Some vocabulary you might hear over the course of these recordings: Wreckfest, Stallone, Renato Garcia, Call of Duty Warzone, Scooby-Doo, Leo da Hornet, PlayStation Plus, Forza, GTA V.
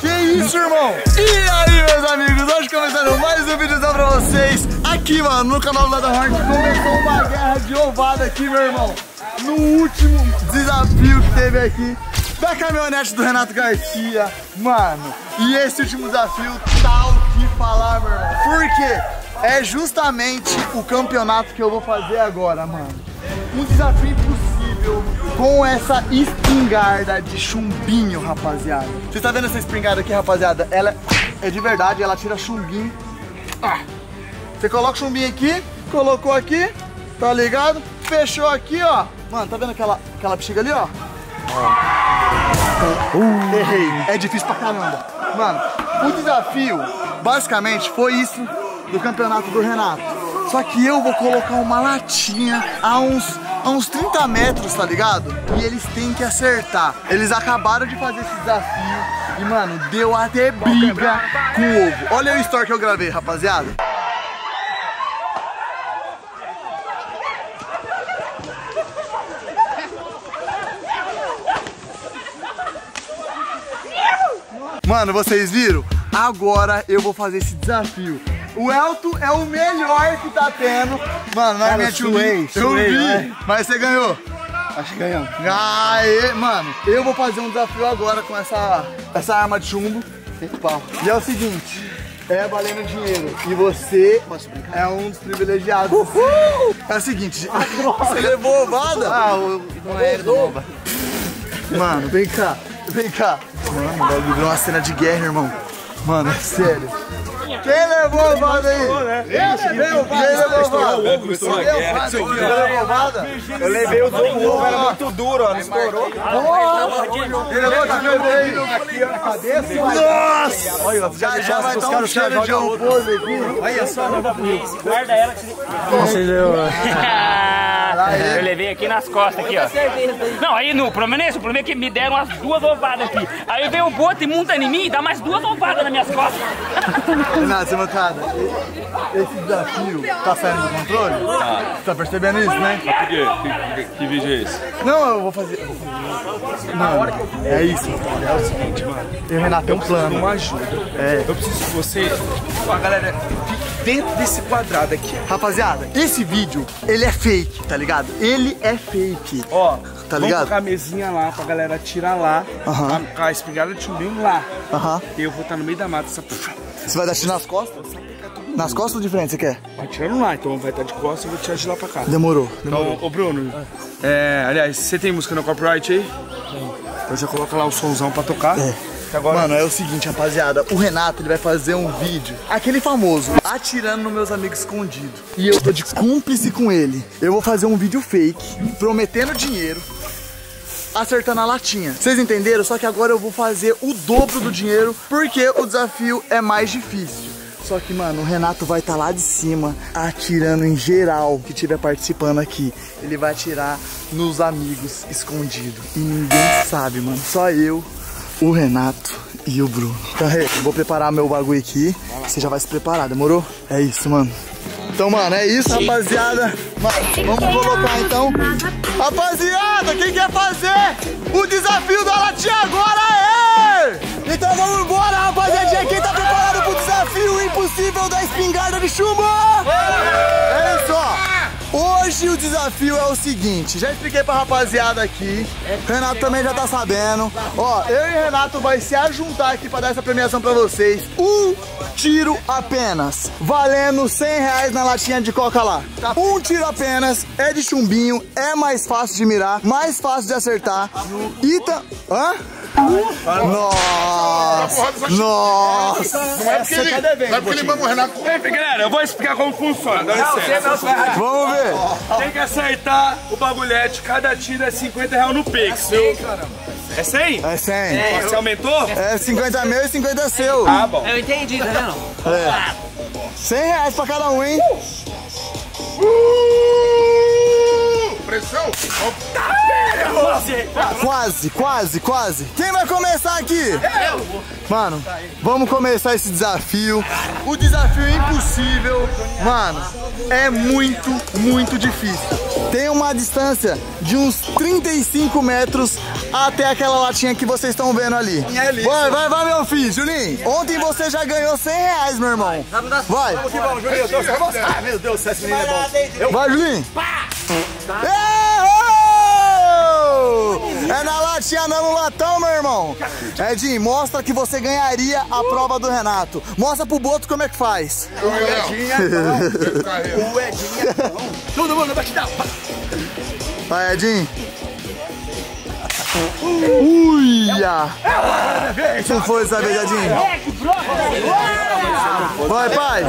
Que isso, irmão? E aí, meus amigos, hoje começando mais um vídeo pra vocês aqui, mano, no canal Leo da Hornet. Começou uma guerra de ovada aqui, meu irmão, no último desafio que teve aqui da caminhonete do Renato Garcia, mano. E esse último desafio tá o que falar, meu irmão, porque é justamente o campeonato que eu vou fazer agora, mano. Um desafio impossível com essa espingarda de chumbinho, rapaziada. Você tá vendo essa espingarda aqui, rapaziada? Ela é de verdade, ela tira chumbinho. Você coloca o chumbinho aqui, colocou aqui, tá ligado? Fechou aqui, ó. Mano, tá vendo aquela bexiga ali, ó? Errei. É difícil pra caramba. Mano, o desafio, basicamente, foi isso do campeonato do Renato. Só que eu vou colocar uma latinha a uns 30 metros, tá ligado? E eles têm que acertar. Eles acabaram de fazer esse desafio e, mano, deu até briga com o ovo. Olha o story que eu gravei, rapaziada. Mano, vocês viram? Agora eu vou fazer esse desafio. O Elton é o melhor que tá tendo. Mano, não é minha tio. Eu vi, mas você ganhou. Acho que ganhamos. Aê, mano. Eu vou fazer um desafio agora com essa arma de chumbo. E é o seguinte, é valendo dinheiro. E você é um dos privilegiados. Uhul! É o seguinte, você levou ovada? Ah, não é nova. Mano, vem cá, vem cá. Mano, vai viver uma cena de guerra, irmão. Mano, sério. Quem levou a ovada aí? Quem levou a ovada? Eu levei o ovo, era muito duro, ó. Não estourou. Ele levou aqui na cabeça. Nossa! Já vai dar um cheiro de alposo aqui. Olha só, nova polícia. Guarda ela. Eu levei aqui nas costas, aqui, ó. Não, aí no problema é esse. O problema é que me deram as duas ovadas aqui. Aí veio o boto e monta em mim e dá mais duas ovadas nas minhas costas. Renato, mancada, esse desafio tá saindo do controle? Tá. Tá percebendo isso, né? Que vídeo é esse? Não, eu vou fazer. Mano, é isso. É o seguinte, mano. Eu, Renato, é um plano. Uma ajuda. É. Eu preciso que você. A galera fique dentro desse quadrado aqui. Rapaziada, esse vídeo, ele é fake, tá ligado? Ele é fake. Ó, tá ligado? Vamos colocar a mesinha lá pra galera tirar lá. A espingarda de chumbinho lá. Eu vou estar no meio da mata, essa. Você vai dar tiro nas costas? Nas costas ou de frente, você quer? Vai tirando lá, então vai estar de costas e eu vou tirar de lá pra cá. Demorou. Então, ô Bruno, aliás, você tem música no copyright aí? Tem. Então já coloca lá o somzão pra tocar. É. Agora... Mano, é o seguinte, rapaziada, o Renato, ele vai fazer um vídeo, aquele famoso, atirando nos meus amigos escondidos. E eu tô de cúmplice com ele. Eu vou fazer um vídeo fake, prometendo dinheiro, acertando a latinha. Vocês entenderam? Só que agora eu vou fazer o dobro do dinheiro, porque o desafio é mais difícil. Só que, mano, o Renato vai estar lá de cima, atirando em geral que estiver participando aqui. Ele vai atirar nos amigos escondidos. E ninguém sabe, mano. Só eu, o Renato e o Bruno. Então, hey, eu vou preparar meu bagulho aqui. Você já vai se preparar, demorou? É isso, mano. Então, mano, é isso, rapaziada. Mano, vamos colocar, então. Rapaziada, quem quer fazer o desafio da latinha agora é... Então vamos embora, rapaziadinha. Quem tá preparado pro desafio impossível da espingarda de chumbo? É isso, ó. Hoje o desafio é o seguinte. Já expliquei pra rapaziada aqui. Renato também já tá sabendo. Ó, eu e o Renato vai se ajuntar aqui pra dar essa premiação pra vocês. Um tiro apenas, valendo 100 reais na latinha de coca lá. Um tiro apenas, é de chumbinho, é mais fácil de mirar, mais fácil de acertar. Ita... Hã? Nossa! Nossa! Não é porque ele manda o Renato... Galera, eu vou explicar como funciona, dá licença. Vamos ver. Tem que acertar o bagulhete, cada tiro é 50 reais no Pix. É 100? É 100. É, você aumentou? É 50 meu e 50 seu. Ah, bom. Eu entendi, tá vendo? É. 100 reais pra cada um, hein? pressão. Quase. Quem vai começar aqui? Eu! Mano, vamos começar esse desafio. O desafio é impossível. Mano, é muito difícil. Tem uma distância de uns 35 metros até aquela latinha que vocês estão vendo ali. Vai, meu filho, Juninho. Ontem você já ganhou 100 reais, meu irmão. Vai. Ai, meu Deus, essa menina é bom. Vai, Juninho. É na latinha, não no latão, meu irmão. Edinho, mostra que você ganharia a prova do Renato. Mostra pro Boto como é que faz. O Edinho é bom. Todo mundo vai te dar. Vai, Edinho. Uia! Não foi essa vez, Edinho. Vai, pai.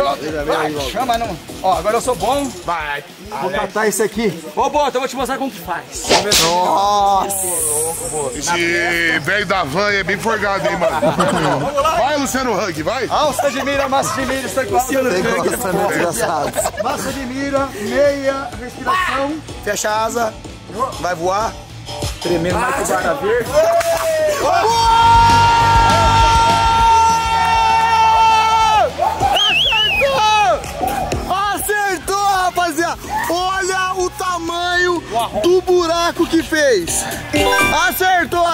Chama, não. Ó, agora eu sou bom. Vai. Vou catar isso aqui. Ô, Boto, eu vou te mostrar como que faz. Nossa. Esse velho da van é bem forgado, hein, mano. Vai, Luciano Huck, vai. Alça de mira, massa de mira. Está aqui, Luciano Huck. Massa de mira, meia, respiração. Fecha a asa. Vai voar. Tremendo na cubana verde. Acertou! Acertou, rapaziada! Olha o tamanho do buraco que fez! Acertou!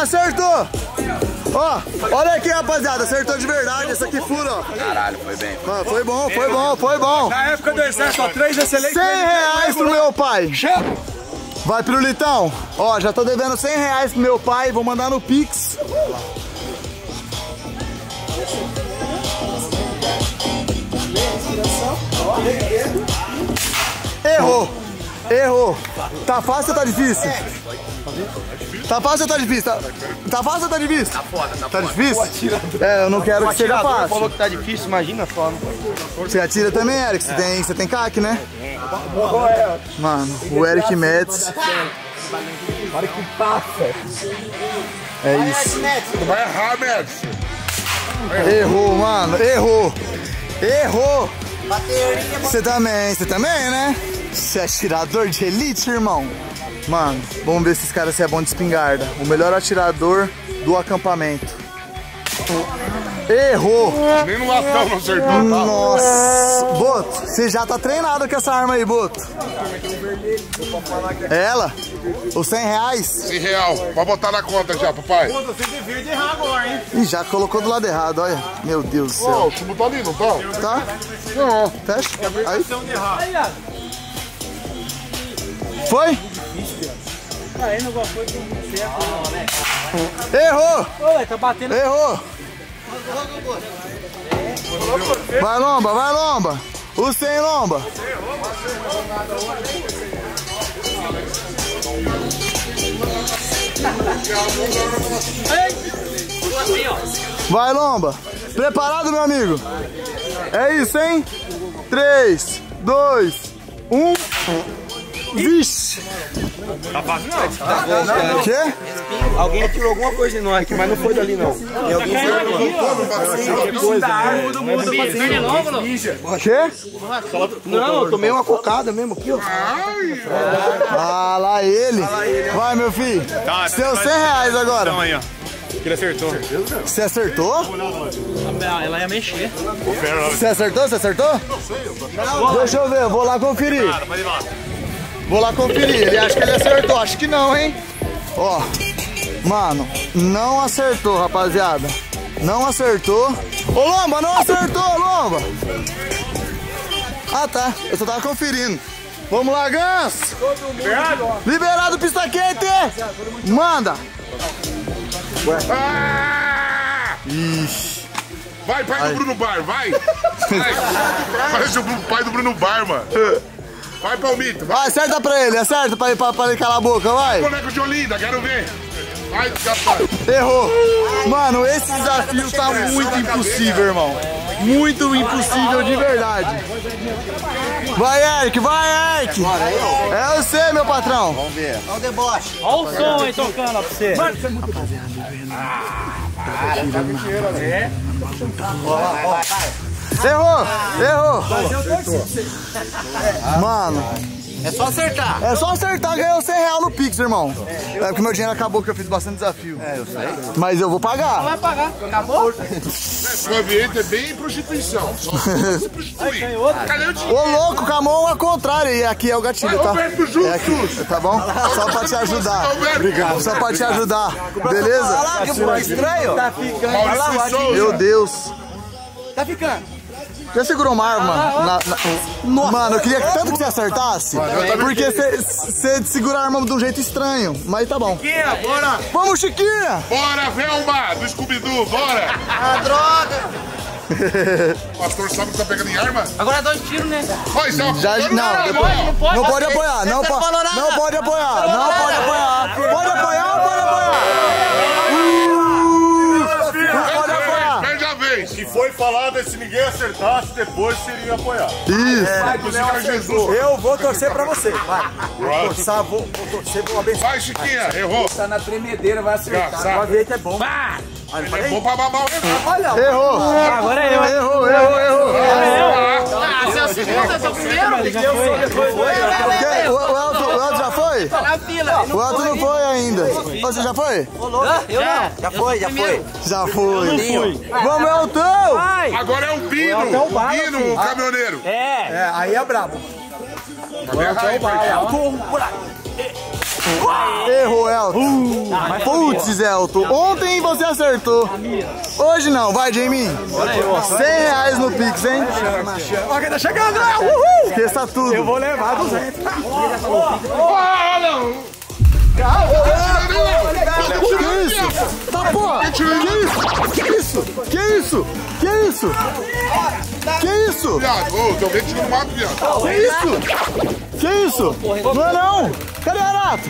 Ó, olha aqui, rapaziada, acertou de verdade, essa aqui fura, ó. Caralho, foi bem. Mano, foi bom. Na época do exército, ó, 3 excelentes... 100 reais pro meu pai! Chega! Vai, Pirulitão. Ó, já tô devendo 100 reais pro meu pai, vou mandar no Pix. Errou. Tá fácil ou tá difícil? Tá fácil ou tá difícil? Tá foda, tá foda. Tá difícil? É, eu não quero que seja fácil. Você falou que tá difícil, imagina só. Você atira também, Eric? Você tem CAC, né? Mano, o Eric Metz. Olha que passa. É isso. Vai errar, Metz. Errou, mano. Errou. Você também, né? Você é atirador de elite, irmão. Mano, vamos ver se esses caras é bom de espingarda. O melhor atirador do acampamento. Errou! Nem no latão não acertou. Nossa! Boto, você já tá treinado com essa arma aí, Boto. Ela? Os 100 reais? 100 real. Pode botar na conta já, papai. Boto, você devia de errar agora, hein? Ih, já colocou do lado errado, olha. Meu Deus do céu. Ó, o chumbo tá ali, não tá? Tá? Não. Fecha. Aí. Foi? Errou! Errou! Vai, lomba! O 100, lomba! Vai, lomba! Preparado, meu amigo? É isso, hein? 3, 2, 1... Vixe! O quê? Alguém atirou alguma coisa em nós aqui, mas não foi dali, não. E alguém O quê? Não, eu tomei uma cocada mesmo aqui, ó. Fala ele! Vai, meu filho! Seu 100 reais agora! Ele acertou. Você acertou? Ela ia mexer. Você acertou? Não sei. Deixa eu ver, eu vou lá conferir. Vou lá conferir, ele acha que ele acertou, acho que não, hein? Ó, mano, não acertou, rapaziada. Não acertou. Ô, Lomba, não acertou, Lomba! Ah, tá, eu só tava conferindo. Vamos lá, Ganso! Liberado, pista quente! Manda! Ixi. Vai, pai do Bruno Bar, vai! Parece o pai do Bruno Bar, mano. Vai, Palmito, vai. Acerta pra ele, acerta pra ele calar a boca, vai. Boneco de Olinda, quero ver. Vai, rapaz. Errou. Mano, esse desafio tá muito impossível, irmão. Muito impossível de verdade. Vai, Eric. É você, meu patrão. Vamos ver. Olha o deboche. Olha o som aí tocando, ó, pra você. Mano, você é muito bom. Errou! Mano, É só acertar. É só acertar, ganhou 100 reais no Pix, irmão. É porque meu dinheiro acabou, que eu fiz bastante desafio. É, eu sei. Mas eu vou pagar. Não vai pagar. Acabou? Gavieta é bem prostituição. Só se prostituir. Cadê o dinheiro? Ô, louco, com a mão ao contrário. E aqui é o gatilho, tá? É aqui, tá bom? Só pra te ajudar. Obrigado. Só pra te ajudar. Beleza? Olha lá, que foi estranho. Tá ficando. Meu Deus. Tá ficando. Já segurou uma arma? Mano, eu queria tanto que você acertasse, porque você segura a arma de um jeito estranho, mas tá bom. Chiquinha, bora! Vamos, Chiquinha! Bora, Velma, do Scooby-Doo, bora! Ah, droga! O pastor sabe que tá pegando em arma? Agora dá 2 tiros, né? Não pode apoiar, não pode apoiar, não pode apoiar. Pode apoiar ou pode apoiar? Pode apoiar! Perde a vez! Foi falado, se ninguém acertasse, depois seria apoiar. Isso. Vai, Léo, Jesus. Eu vou torcer pra você. Vai. Vou torcer, vou abençoar. Vai, Chiquinha, errou. Tá na tremedeira, vai acertar. Uma vez é bom. Vai. É bom pra babar o erro. Errou. Agora é eu. Errou. Ah, você é o segundo, você é o primeiro? O Elton já foi? Tá na fila. O Elton não foi ainda. Você já foi? Eu não. Já foi. Vamos, Elton! Vai. Agora é o Pino, o caminhoneiro. É, aí é brabo. Errou, Elton. Putz, Elton. Ontem você acertou. Hoje não, vai, Jamie. 100 reais no Pix, hein? Olha quem tá chegando, uhul! Esqueça tudo. Eu vou levar 200. Que isso? Tá, porra! Que isso? Que isso? Viado, ô, tem alguém tirando o mato, viado. Que isso? Não é não? Cadê o Renato?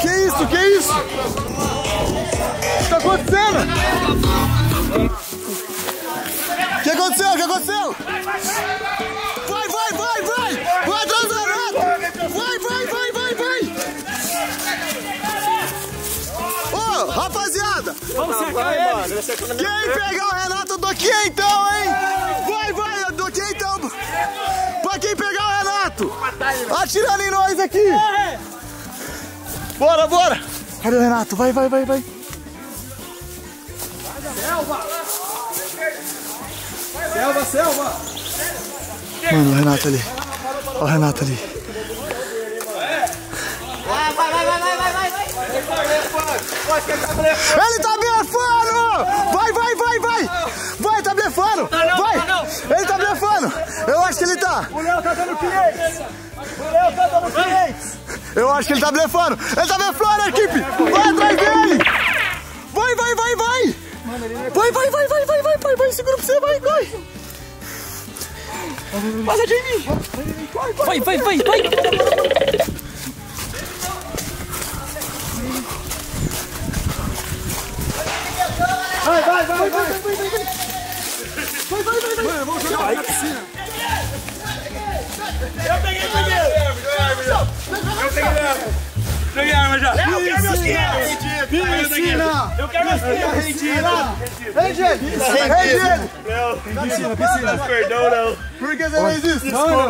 Que isso? O que tá acontecendo? O que aconteceu? Vai! Vai atrás do Renato! Vai! Ô, rapaziada! Vamos cercar ele! Quem pegar o Renato, eu dou aqui então, hein! Vai! Eu dou aqui então! Pra quem pegar o Renato! Atirando em nós aqui! Bora! Cadê o Renato? Vai! Selva! Mano, o Renato ali. Olha o Renato ali. Vai! Ele tá blefando! Vai, tá blefando! Vai! Ele tá blefando! Eu acho que ele tá! O Léo tá dando 500! Eu acho que ele tá blefando! Ele tá blefando, equipe! Vai atrás dele! Vai! Vai, segura pra você, vai! Passa, Jamie! Vai! Vai! Vamos jogar na piscina! Eu peguei! Peguei a arma já! Eu quero meus 500! Eu quero meus 500! Rende ele! Perdão, não! Por que você fez isso? Desculpa!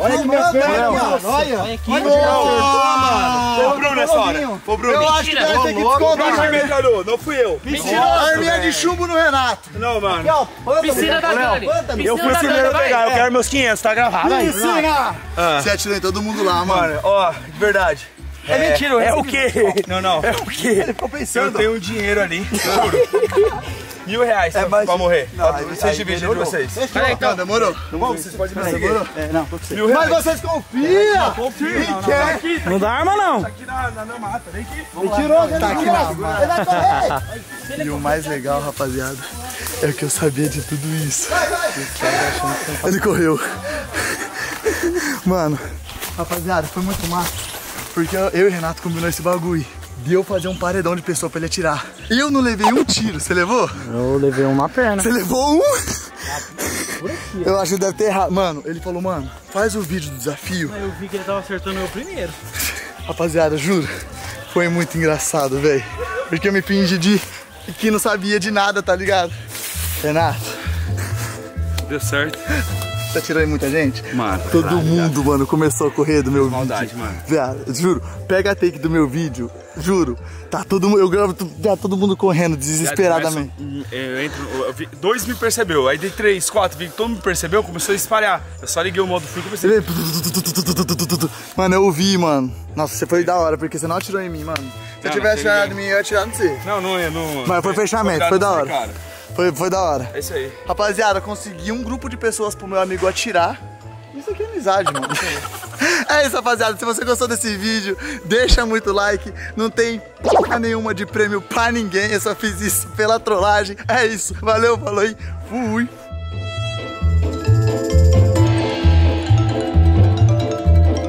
Olha que meu pé! Olha! Ô, Bruno, essa hora! Eu acho que deve ter que descontar! Não fui eu! Arminha de chumbo no Renato! Não, mano! Piscina da Dani! Eu fui o primeiro a pegar! Eu quero meus 500, tá gravado aí! Piscina! Você atirou em todo mundo lá, mano! Ó, de verdade! É mentira, é o quê? Não. É o quê? Ele ficou pensando. Eu tenho um dinheiro ali, juro. 1.000 reais pra morrer. Vocês dividem entre vocês. Peraí, então, demorou? Vocês podem me segurar? Não, tô com vocês. Mas vocês confiam! Não dá arma, não. Tá aqui na mata, vem aqui. Ele tirou, tá aqui na mata. E o mais legal, rapaziada, é que eu sabia de tudo isso. Ele correu. Mano, rapaziada, foi muito massa. Porque eu e o Renato combinamos esse bagulho. Deu fazer um paredão de pessoa pra ele atirar. Eu não levei um tiro, você levou? Eu levei um na perna. Você levou um? Eu acho que deve ter errado. Mano, ele falou, mano, faz o vídeo do desafio. Eu vi que ele tava acertando eu primeiro. Rapaziada, juro, foi muito engraçado, velho. Porque eu me fingi de que não sabia de nada, tá ligado? Renato. Deu certo. Tá atirando em muita gente? Mano, todo mundo, mano, começou a correr do meu vídeo. Mano. Viado, juro, pega a take do meu vídeo, juro. Tá todo mundo, eu gravo, já todo mundo correndo desesperadamente. Eu entro, dois me percebeu, aí dei 3, 4, vi que todo mundo percebeu, começou a espalhar. Eu só liguei o modo frio e comecei a... Mano, eu ouvi, mano. Nossa, você foi da hora, porque você não atirou em mim, mano. Se eu tivesse atirado em mim, eu ia atirar em você. Não. Mas foi fechamento, foi da hora. Foi da hora. É isso aí. Rapaziada, consegui um grupo de pessoas pro meu amigo atirar. Isso aqui é amizade, mano. É isso, rapaziada. Se você gostou desse vídeo, deixa muito like. Não tem porra nenhuma de prêmio pra ninguém. Eu só fiz isso pela trollagem. É isso. Valeu, falou e fui.